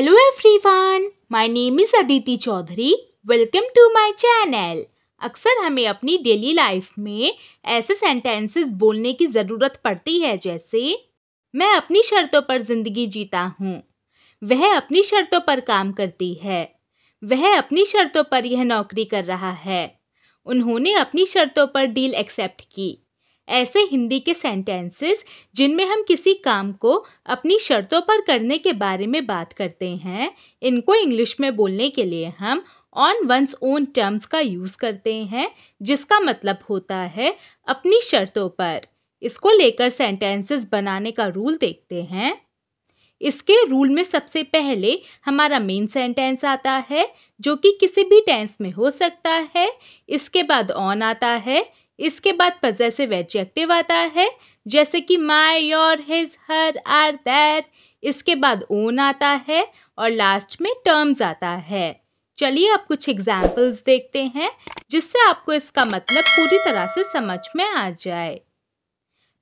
Hello everyone, my name is Aditi Chaudhary. Welcome to my channel. अक्सर हमें अपनी डेली लाइफ में ऐसे सेंटेंसेस बोलने की ज़रूरत पड़ती है जैसे मैं अपनी शर्तों पर ज़िंदगी जीता हूँ, वह अपनी शर्तों पर काम करती है, वह अपनी शर्तों पर यह नौकरी कर रहा है, उन्होंने अपनी शर्तों पर डील एक्सेप्ट की। ऐसे हिंदी के सेंटेंसेस जिनमें हम किसी काम को अपनी शर्तों पर करने के बारे में बात करते हैं, इनको इंग्लिश में बोलने के लिए हम ऑन वंस ओन टर्म्स का यूज़ करते हैं, जिसका मतलब होता है अपनी शर्तों पर। इसको लेकर सेंटेंसेस बनाने का रूल देखते हैं। इसके रूल में सबसे पहले हमारा मेन सेंटेंस आता है जो कि किसी भी टेंस में हो सकता है। इसके बाद ऑन आता है, इसके बाद पजेसिव एडजेक्टिव आता है जैसे कि my, your, his, her, our, their. इसके बाद ओन आता है और लास्ट में टर्म्स आता है। चलिए आप कुछ एग्जाम्पल्स देखते हैं जिससे आपको इसका मतलब पूरी तरह से समझ में आ जाए।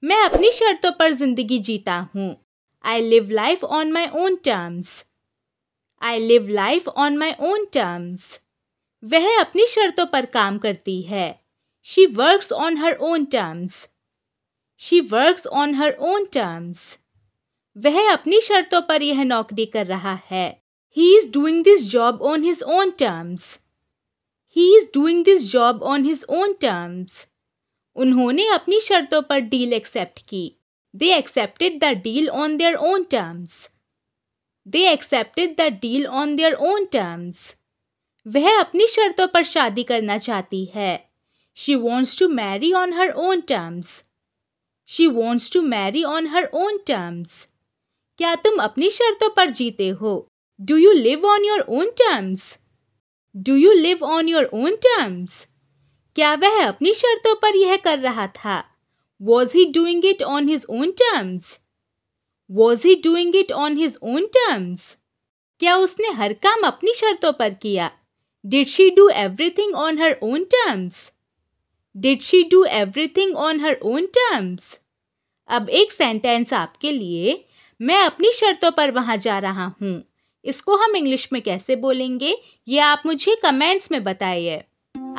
मैं अपनी शर्तों पर ज़िंदगी जीता हूँ। I live life on my own terms. I live life on my own terms. वह अपनी शर्तों पर काम करती है। She works on her own terms. She works on her own terms. वह अपनी शर्तों पर यह नौकरी कर रहा है। He is doing this job on his own terms. He is doing this job on his own terms. उन्होंने अपनी शर्तों पर डील एक्सेप्ट की। They accepted the deal on their own terms. They accepted the deal on their own terms. वह अपनी शर्तों पर शादी करना चाहती है। She wants to marry on her own terms. She wants to marry on her own terms. क्या तुम अपनी शर्तों पर जीते हो? Do you live on your own terms? Do you live on your own terms? क्या वह अपनी शर्तों पर यह कर रहा था? Was he doing it on his own terms? Was he doing it on his own terms? क्या उसने हर काम अपनी शर्तों पर किया? Did she do everything on her own terms? Did she do everything on her own terms? अब एक sentence आपके लिए, मैं अपनी शर्तों पर वहाँ जा रहा हूँ। इसको हम इंग्लिश में कैसे बोलेंगे ये आप मुझे कमेंट्स में बताइए।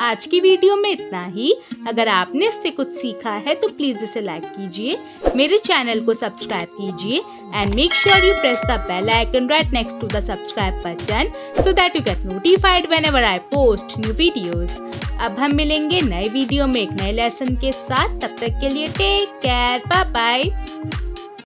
आज की वीडियो में इतना ही। अगर आपने इससे कुछ सीखा है तो प्लीज़ इसे लाइक कीजिए, मेरे चैनल को सब्सक्राइब कीजिए and make sure you press the bell icon right next to the subscribe button so that you get notified whenever I post new videos. अब हम मिलेंगे नए वीडियो में एक नए लेसन के साथ। तब तक के लिए टेक केयर, बाय बाय।